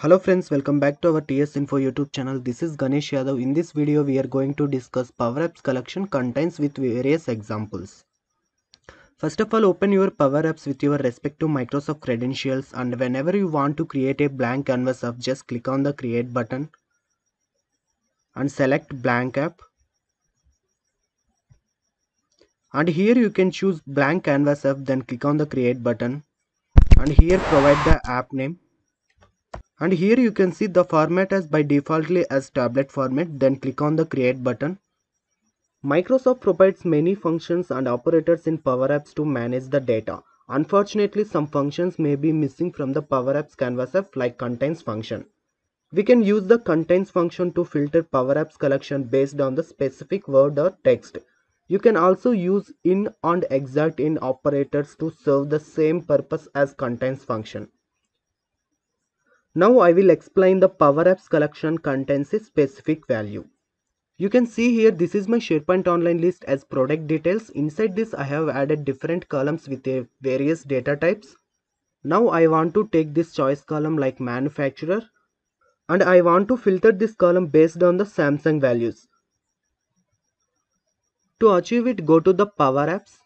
Hello friends, welcome back to our TS Info YouTube channel. This is Ganesh Yadav. In this video we are going to discuss Power Apps collection contents with various examples. First of all, open your Power Apps with your respective Microsoft credentials, and whenever you want to create a blank canvas app, just click on the create button and select blank app. And here you can choose blank canvas app, then click on the create button and here provide the app name. And here you can see the format as by defaultly as tablet format, then click on the create button. Microsoft provides many functions and operators in Power Apps to manage the data. Unfortunately, some functions may be missing from the Power Apps canvas app, like contains function. We can use the contains function to filter Power Apps collection based on the specific word or text. You can also use in and exact in operators to serve the same purpose as contains function. Now I will explain the Power Apps collection contains a specific value. You can see here this is my SharePoint Online list as product details. Inside this I have added different columns with various data types. Now I want to take this choice column like manufacturer, and I want to filter this column based on the Samsung values. To achieve it, go to the Power Apps.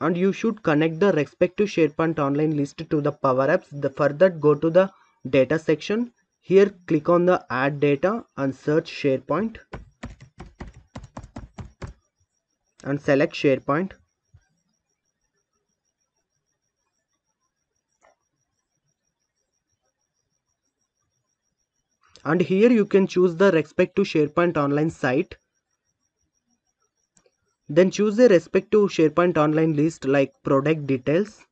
And you should connect the respective SharePoint Online list to the Power Apps. Further go to the data section. Here click on the add data and search SharePoint and select SharePoint. And here you can choose the respective SharePoint Online site, then choose a respective SharePoint Online list like product details.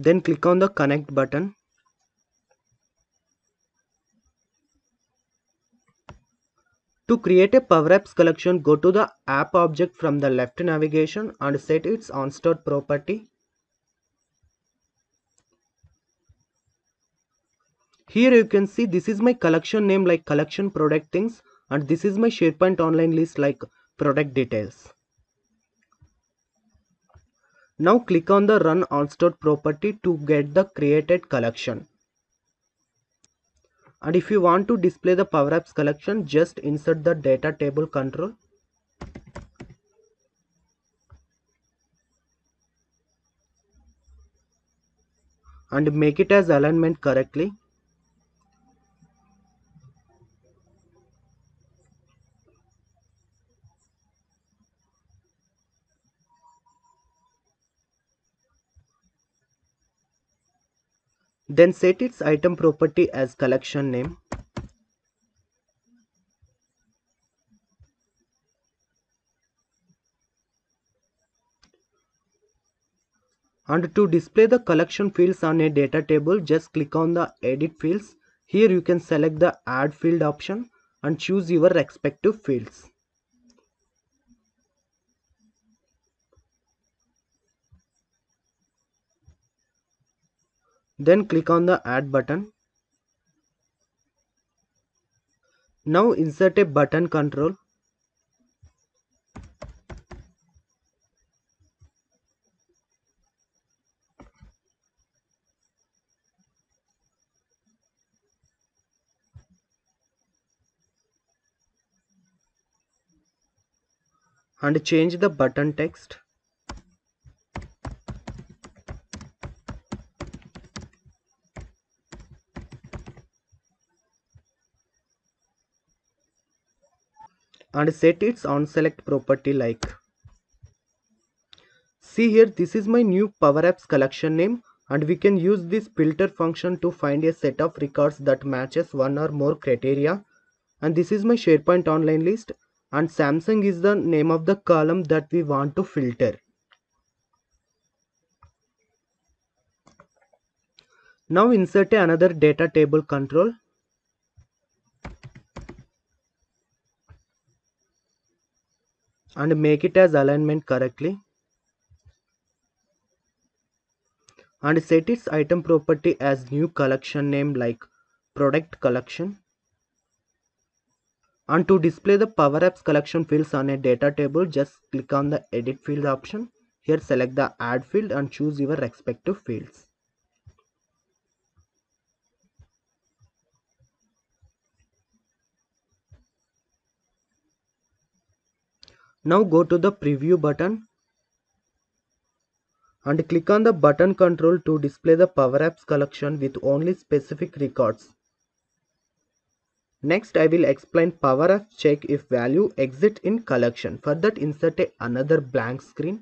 Then click on the connect button. To create a Power Apps collection, go to the app object from the left navigation and set its onStore property. Here you can see this is my collection name like collection product things, and this is my SharePoint Online list like product details. Now click on the Run OnStore property to get the created collection. And if you want to display the Power Apps collection, just insert the data table control. And make it as alignment correctly. Then set its item property as collection name. And to display the collection fields on a data table, just click on the edit fields. Here you can select the add field option and choose your respective fields. Then click on the add button. Now insert a button control. And change the button text. And set its onSelect property like. See here, this is my new Power Apps collection name, and we can use this filter function to find a set of records that matches one or more criteria. And this is my SharePoint Online list, and Samsung is the name of the column that we want to filter. Now insert another data table control. And make it as alignment correctly. And set its item property as new collection name like product collection. And to display the Power Apps collection fields on a data table, just click on the edit field option. Here select the add field and choose your respective fields. Now go to the preview button and click on the button control to display the Power Apps collection with only specific records. Next, I will explain Power Apps check if value exit in collection. For that, insert another blank screen.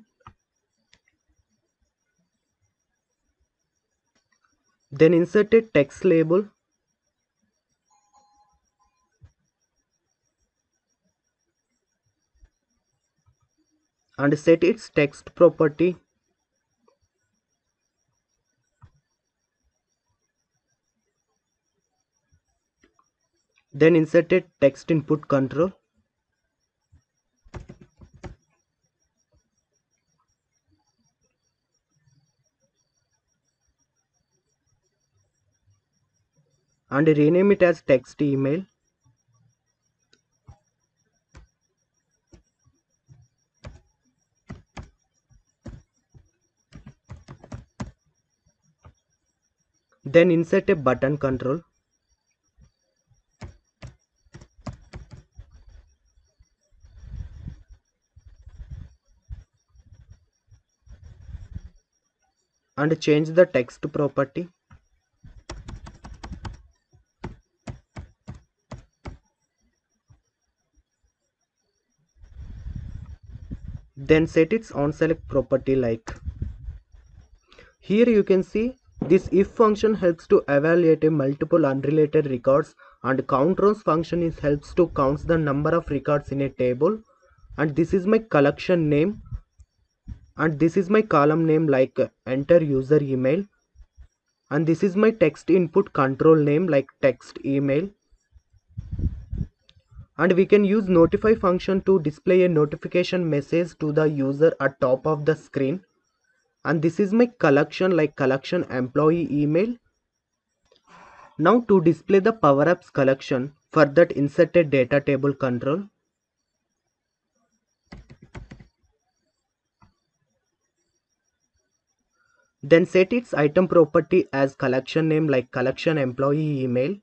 Then insert a text label. And set its text property. Then insert a text input control. And rename it as text email. Then insert a button control. And change the text property. Then set its onSelect property like. Here you can see this if function helps to evaluate a multiple unrelated records, and count rows function is helps to count the number of records in a table. And this is my collection name. And this is my column name like enter user email. And this is my text input control name like text email. And we can use notify function to display a notification message to the user at top of the screen. And this is my collection like collection employee email. Now to display the Power Apps collection, for that insert a data table control. Then set its item property as collection name like collection employee email.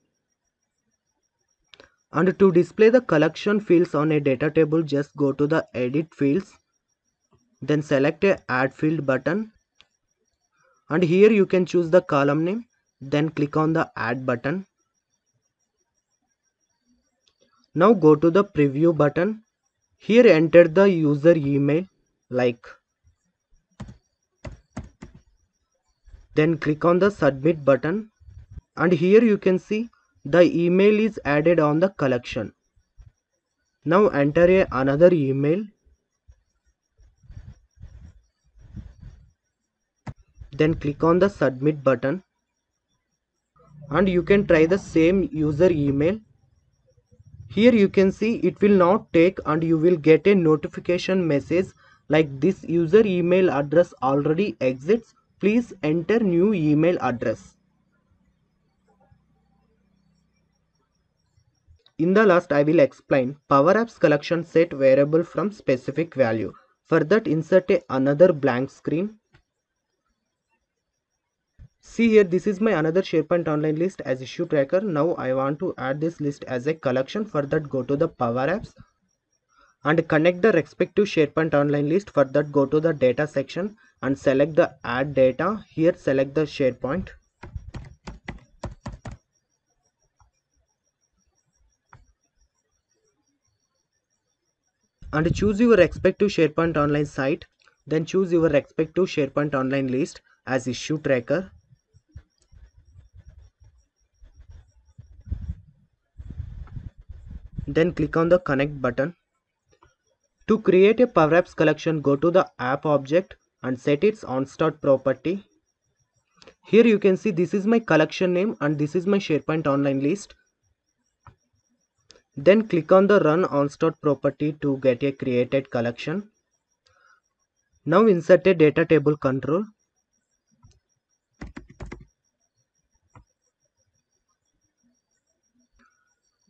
And to display the collection fields on a data table, just go to the edit fields. Then select a add field button. And here you can choose the column name. Then click on the add button. Now go to the preview button. Here enter the user email like. Then click on the submit button, and here you can see the email is added on the collection. Now enter another email. Then click on the submit button, and you can try the same user email. Here you can see it will not take, and you will get a notification message like this user email address already exists. Please enter new email address. In the last, I will explain Power Apps collection set variable from specific value. For that, insert another blank screen. See here, this is my another SharePoint Online list as issue tracker. Now I want to add this list as a collection. For that, go to the Power Apps and connect the respective SharePoint Online list. For that, go to the data section. And select the add data. Here select the SharePoint. And choose your respective SharePoint Online site. Then choose your respective SharePoint Online list as issue tracker. Then click on the connect button. To create a Power Apps collection, go to the app object. And set its onStart property. Here you can see this is my collection name and this is my SharePoint Online list. Then click on the run onStart property to get a created collection. Now insert a data table control.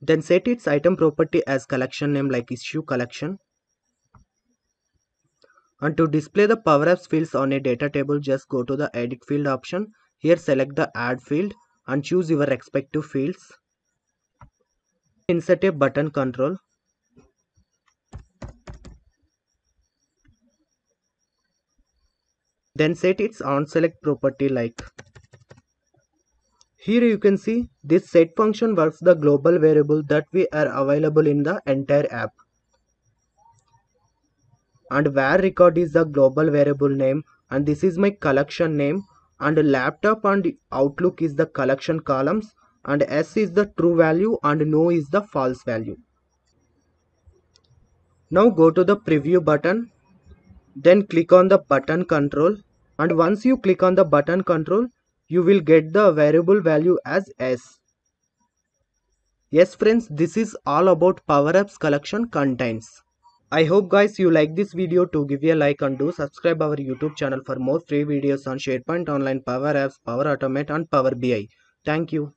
Then set its item property as collection name like issue collection. And to display the Power Apps fields on a data table, just go to the Edit Field option. Here select the Add field and choose your respective fields. Insert a button control. Then set its onSelect property like. Here you can see this set function works the global variable that we are available in the entire app. And where record is the global variable name, and this is my collection name, and laptop and outlook is the collection columns, and S is the true value and no is the false value. Now go to the preview button. Then click on the button control, and once you click on the button control, you will get the variable value as S. Yes friends, this is all about Power Apps collection contents. I hope guys you like this video. To give a like and do subscribe our YouTube channel for more free videos on SharePoint Online, Power Apps, Power Automate and Power BI. Thank you.